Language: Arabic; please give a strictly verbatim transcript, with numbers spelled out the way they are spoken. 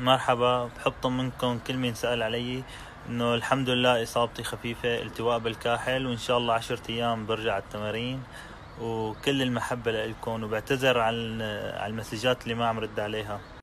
مرحبا، بحب طمنكم كل مين سأل علي انه الحمد لله اصابتي خفيفة، التواء بالكاحل، وان شاء الله عشرة ايام برجع على التمارين. وكل المحبة لإلكم، وبعتذر عن على المسجات اللي ما عم رد عليها.